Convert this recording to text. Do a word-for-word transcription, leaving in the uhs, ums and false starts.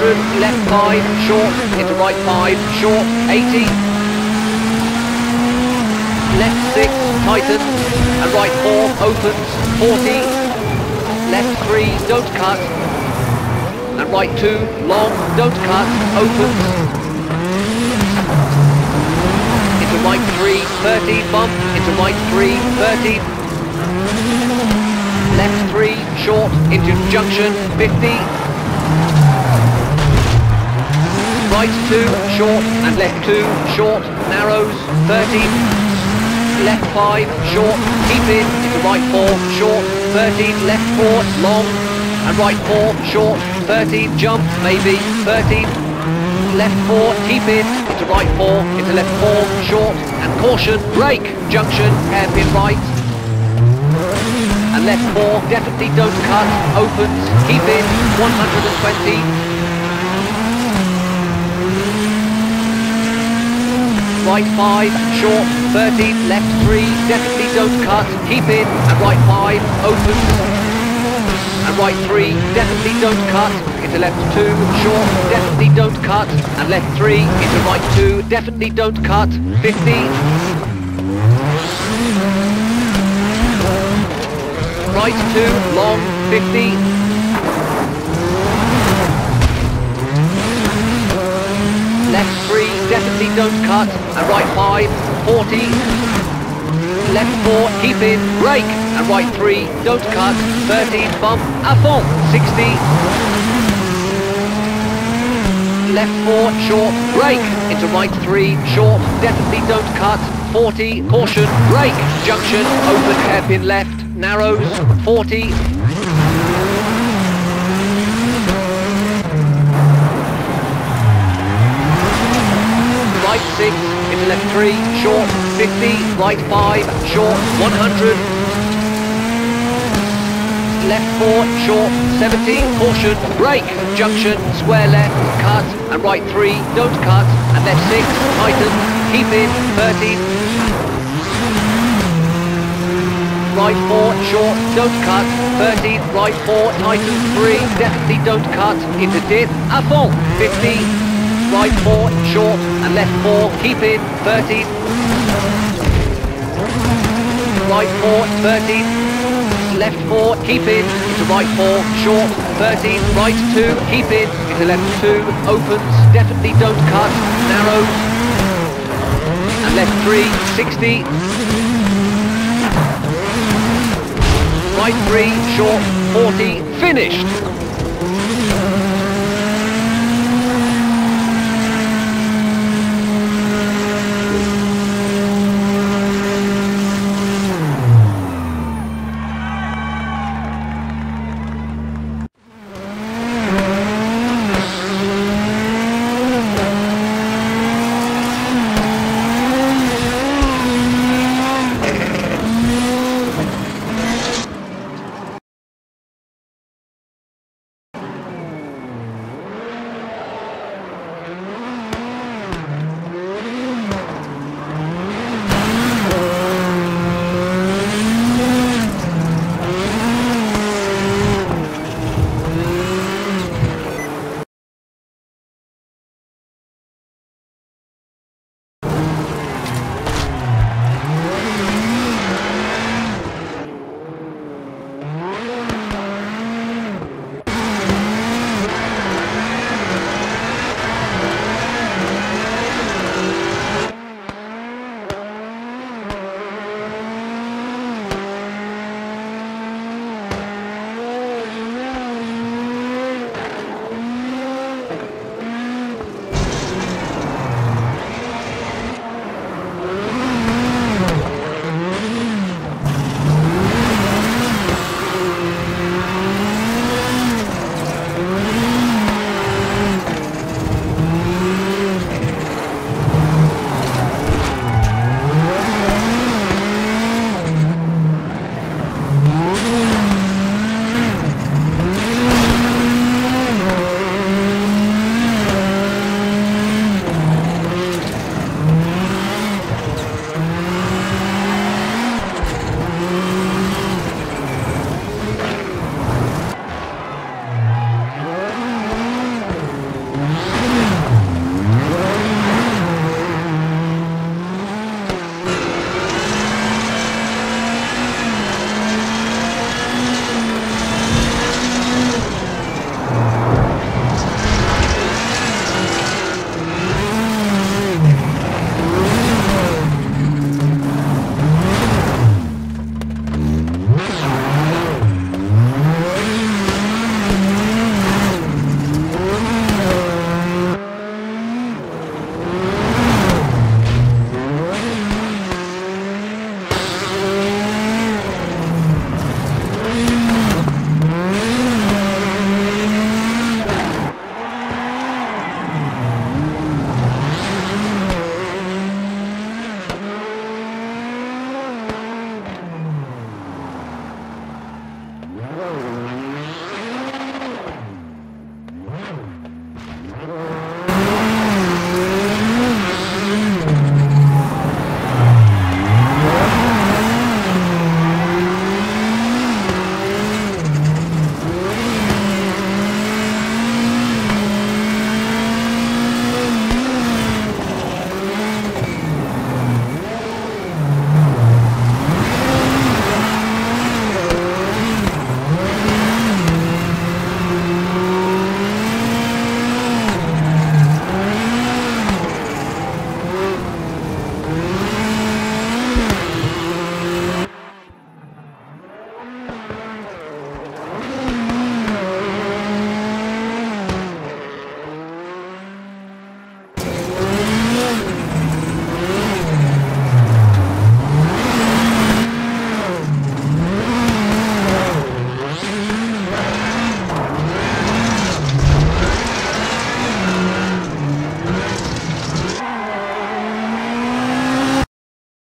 one hundred, left five, short, into right five, short, eighty. Left six, tighten, and right four, opens, forty. Left three, don't cut, and right two, long, don't cut, opens. Into right three, thirty, bump, into right three, thirty. Left three, short, into junction, fifty. Right two, short, and left two, short, narrows, thirty. Left five, short, keep in, into right four, short, thirty. Left four, long, and right four, short, thirty. Jump, maybe, thirty. Left four, keep in, into right four, into left four, short, and caution, brake, junction, hairpin right. And left four, definitely don't cut, opens, keep in, one hundred twenty. Right five, short, thirty, left three, definitely don't cut, keep in, and right five, opens. And right three, definitely don't cut, into left two, short, definitely don't cut, and left three, into right two, definitely don't cut, fifty. Right two, long, fifty. Left three, definitely don't cut, and right five, forty. Left four, keep in, break, and right three, don't cut, thirty, bump, avant, sixty. Left four, short, break, into right three, short, definitely don't cut, forty, caution, break, junction, open, hairpin left. Narrows, forty. Right six, into left three, short, fifty. Right five, short, one hundred. Left four, short, seventy. Caution, brake, junction, square left, cut. And right three, don't cut. And left six, tighten, keep in, thirty. Right four, short, don't cut, thirty, right four, tighten, three, definitely don't cut, into dip, avant, fifty, right four, short, and left four, keep in, thirty, right four, thirty, left four, keep in, into right four, short, thirty, right two, keep in, into left two, opens, definitely don't cut, narrows, and left three, sixty, right three, short, forty, finished!